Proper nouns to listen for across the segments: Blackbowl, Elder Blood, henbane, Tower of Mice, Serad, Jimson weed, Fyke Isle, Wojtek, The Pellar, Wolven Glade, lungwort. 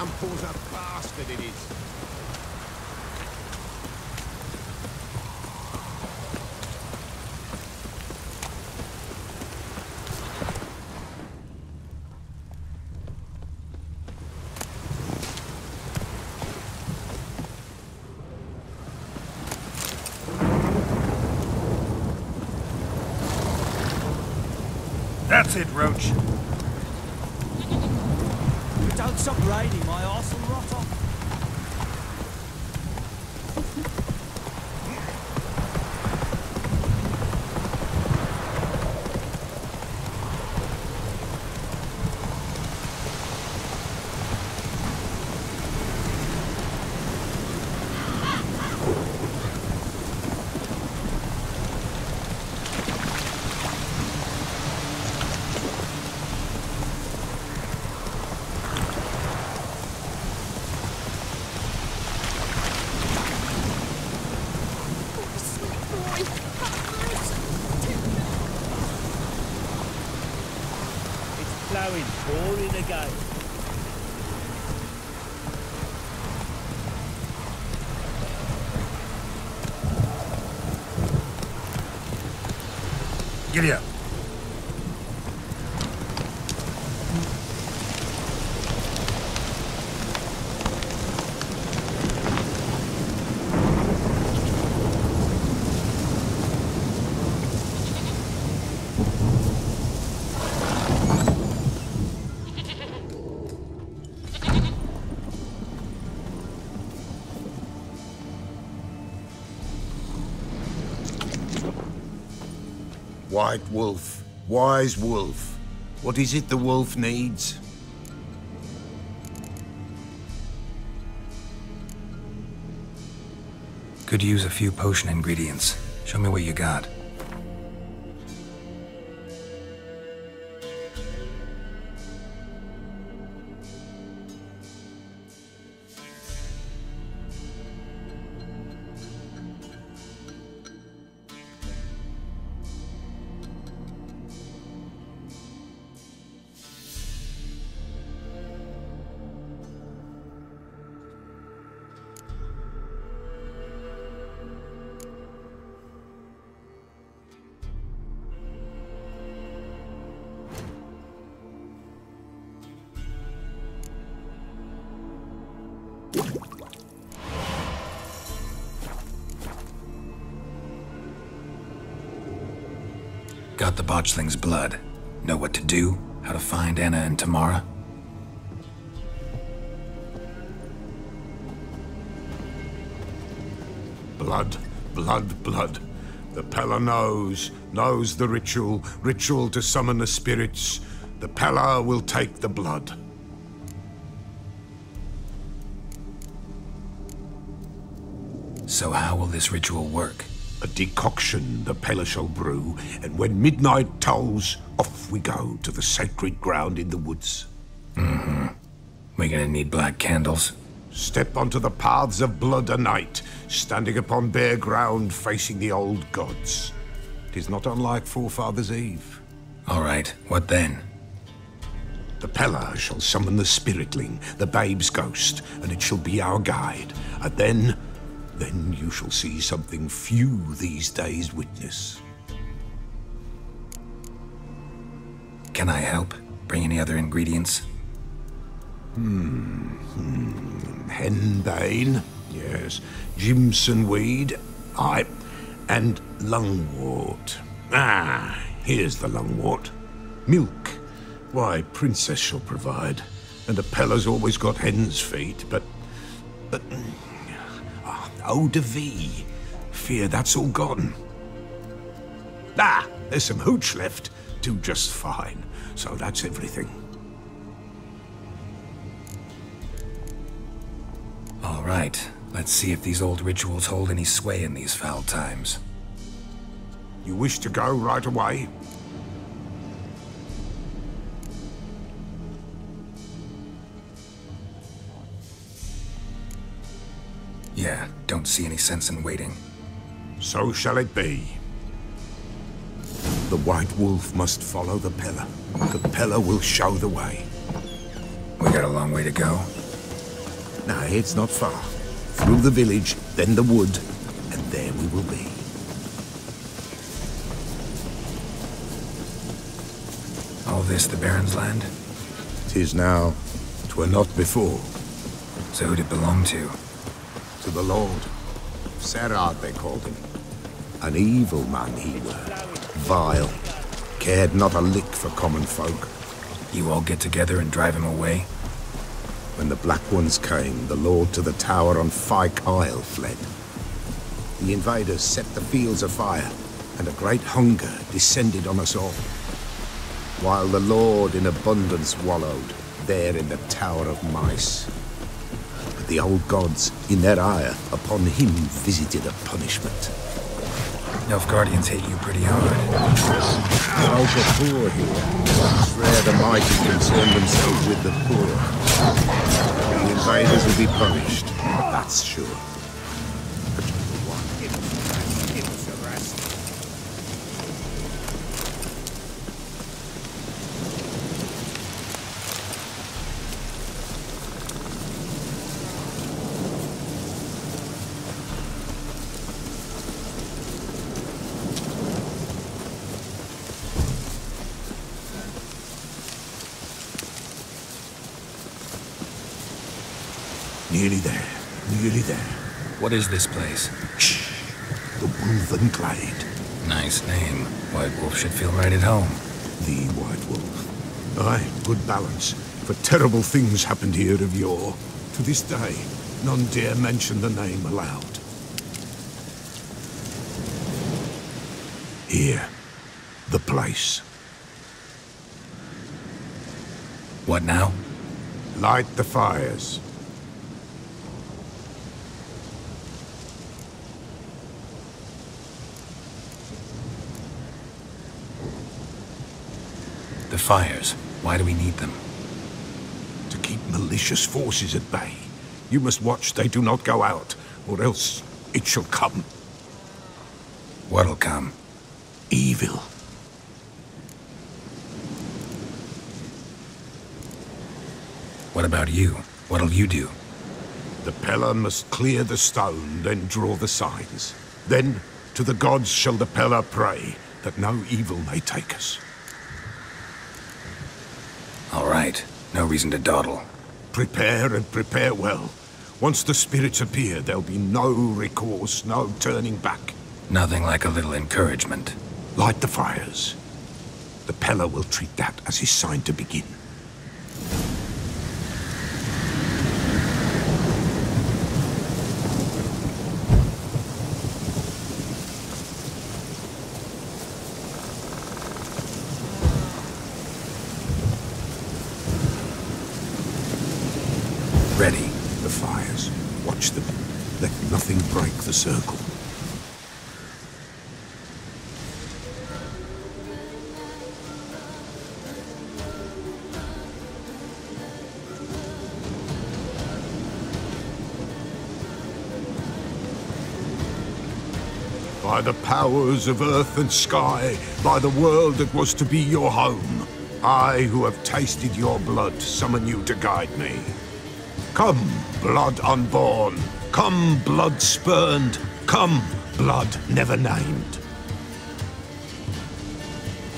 Campbell's a bastard, it is. That's it, Roach. If it don't stop raining, my arse will rot off. Giddy up. White wolf, wise wolf. What is it the wolf needs? Could use a few potion ingredients. Show me what you got. Got the botchling's blood. Know what to do, how to find Anna and Tamara. Blood, blood, blood. The Pellar knows the ritual to summon the spirits. The Pellar will take the blood. So how will this ritual work? A decoction the Pellar shall brew, and when midnight tolls, off we go to the sacred ground in the woods. Mm-hmm. We're gonna need black candles. Step onto the paths of blood a night, standing upon bare ground facing the old gods. It is not unlike Forefather's Eve. All right, what then? The Pellar shall summon the spiritling, the babe's ghost, and it shall be our guide, and then you shall see something few these days witness. Can I help? Bring any other ingredients? Henbane, yes. Jimson weed, aye. And lungwort. Ah, here's the lungwort. Milk. Why, Princess shall provide. And the Pellar's always got hen's feet, but eau de vie. Fear that's all gone. Ah, there's some hooch left. Do just fine. So that's everything. All right. Let's see if these old rituals hold any sway in these foul times. You wish to go right away? Yeah, don't see any sense in waiting. So shall it be. The White Wolf must follow the Pellar. The Pellar will show the way. We got a long way to go. Now, it's not far. Through the village, then the wood, and there we will be. All this the Baron's land? 'Tis now. 'Twere not before. So who'd it belong to? To the Lord. Serad, they called him. An evil man he were. Vile. Cared not a lick for common folk. You all get together and drive him away? When the Black Ones came, the Lord to the tower on Fyke Isle fled. The invaders set the fields afire, and a great hunger descended on us all. While the Lord in abundance wallowed, there in the Tower of Mice. But the old gods, in their ire, upon him visited a punishment. Guardians hit you pretty hard. How the poor here. It's rare the mighty concern themselves with the poor. The invaders will be punished, that's sure. But give us a Nearly there. What is this place? Shh! The Wolven Glade. Nice name. White Wolf should feel right at home. The White Wolf. Aye, good balance. For terrible things happened here of yore. To this day, none dare mention the name aloud. Here. The place. What now? Light the fires. The fires. Why do we need them? To keep malicious forces at bay. You must watch they do not go out, or else it shall come. What'll come? Evil. What about you? What'll you do? The Pellar must clear the stone, then draw the signs. Then to the gods shall the Pellar pray, that no evil may take us. All right. No reason to dawdle. Prepare and prepare well. Once the spirits appear, there'll be no recourse, no turning back. Nothing like a little encouragement. Light the fires. The Pellar will treat that as his sign to begin. The circle. By the powers of earth and sky, by the world that was to be your home, I who have tasted your blood summon you to guide me. Come, blood unborn. Come, blood spurned. Come, blood never named.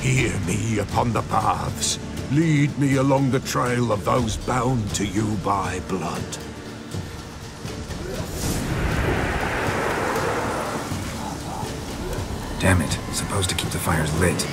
Hear me upon the paths. Lead me along the trail of those bound to you by blood. Damn it. Supposed to keep the fires lit.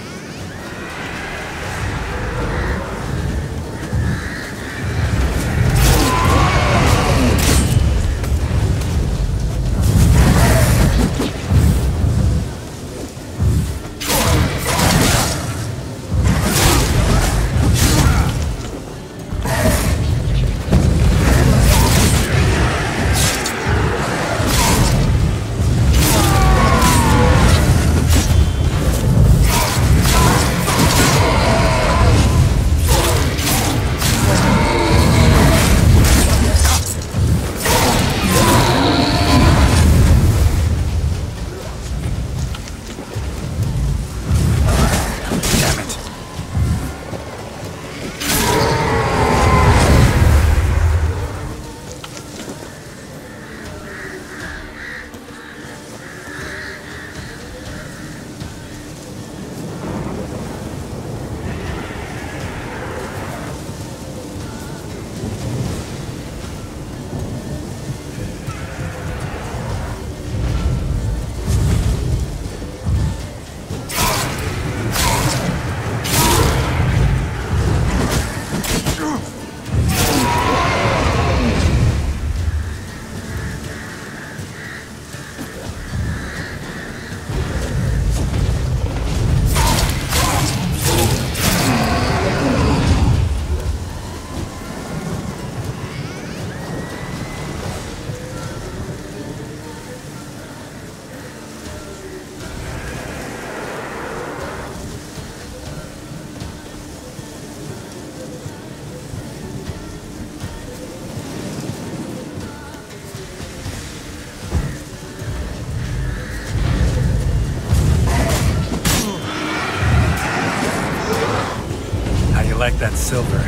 like that silver.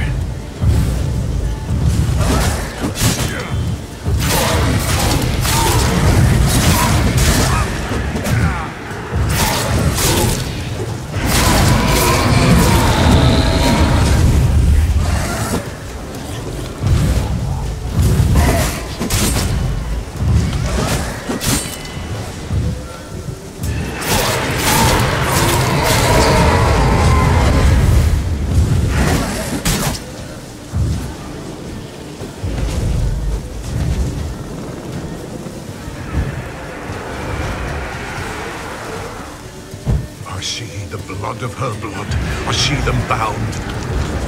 Of her blood, are she them bound?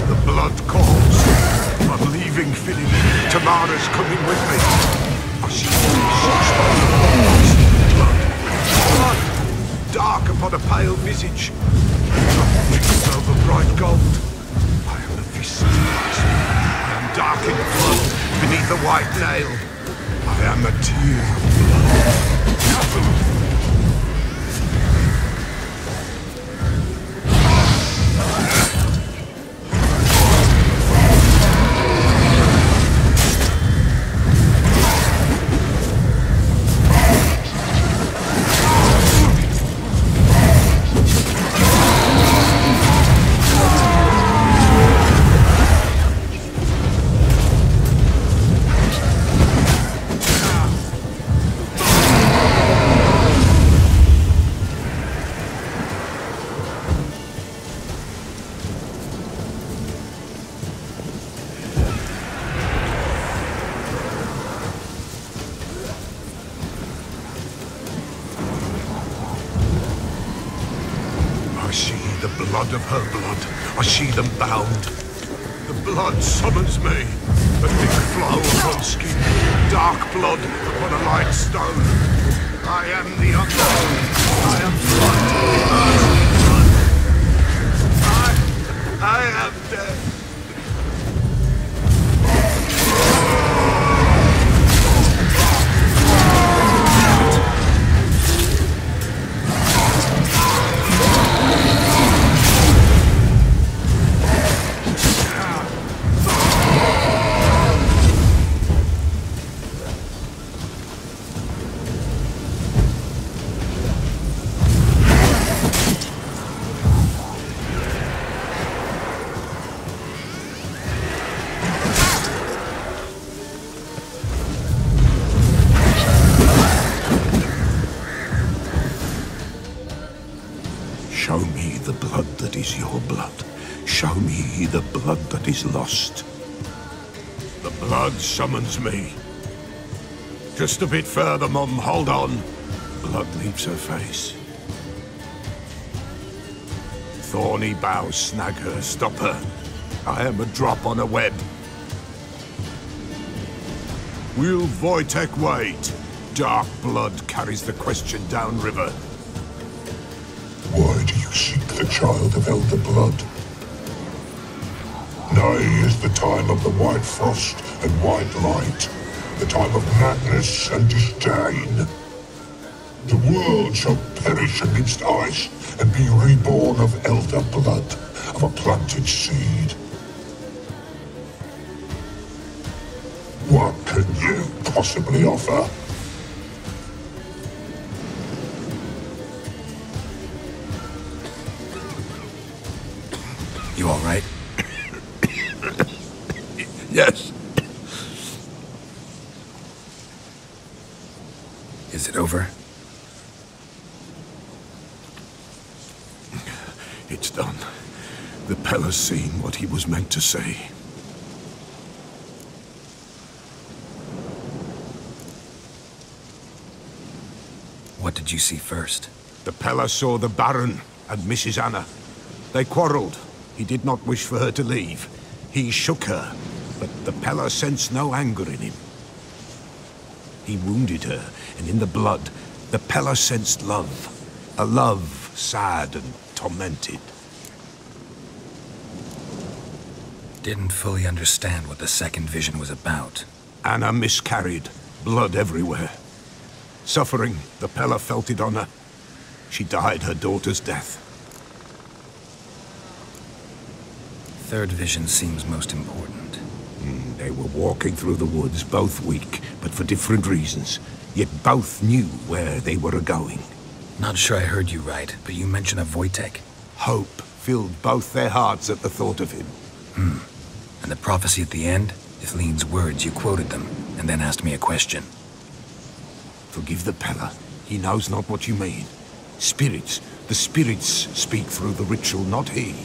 The blood calls. I'm leaving Philly. Tamara's coming with me. Are she searched by the blood? Blood, dark upon a pale visage. A fist over bright gold. I am the fist. I am dark in blood beneath the white nail. I am a tear of blood. Nothing. Of her blood, I see them bound. The blood summons me, a thick flow upon skin, dark blood upon a light stone. I am the unknown, I am blood, I am death. Is lost. The blood summons me. Just a bit further, Mum. Hold on. Blood leaves her face. Thorny boughs snag her, stop her. I am a drop on a web. Will Wojtek wait? Dark blood carries the question downriver. Why do you seek the child of Elder Blood? Nigh is the time of the white frost and white light, the time of madness and disdain. The world shall perish amidst ice and be reborn of elder blood, of a planted seed. What can you possibly offer? You all right? Yes. Is it over? It's done. The Pellar's seen what he was meant to say. What did you see first? The Pellar saw the Baron and Mrs. Anna. They quarreled. He did not wish for her to leave. He shook her. But the Pellar sensed no anger in him. He wounded her, and in the blood, the Pellar sensed love. A love sad and tormented. Didn't fully understand what the second vision was about. Anna miscarried, blood everywhere. Suffering, the Pellar felt it on her. She died her daughter's death. third vision seems most important. They were walking through the woods, both weak, but for different reasons. Yet both knew where they were going. Not sure I heard you right, but you mentioned a Wojtek. Hope filled both their hearts at the thought of him. And the prophecy at the end? Ithleen's words, you quoted them, and then asked me a question. Forgive the Pellar. He knows not what you mean. Spirits. The spirits speak through the ritual, not he.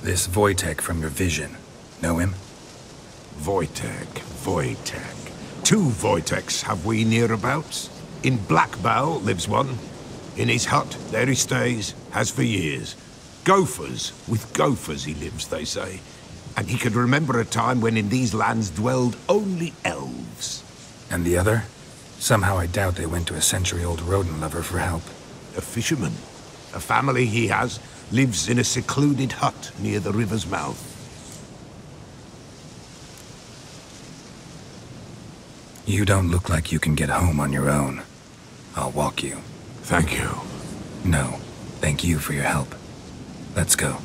This Wojtek from your vision. Know him? Wojtek. Two Wojteks have we nearabouts. In Blackbowl lives one. In his hut, there he stays, has for years. Gophers. With gophers he lives, they say. And he could remember a time when in these lands dwelled only elves. And the other? Somehow I doubt they went to a century-old rodent lover for help. A fisherman. A family he has, lives in a secluded hut near the river's mouth. You don't look like you can get home on your own. I'll walk you. Thank you. No, thank you for your help. Let's go.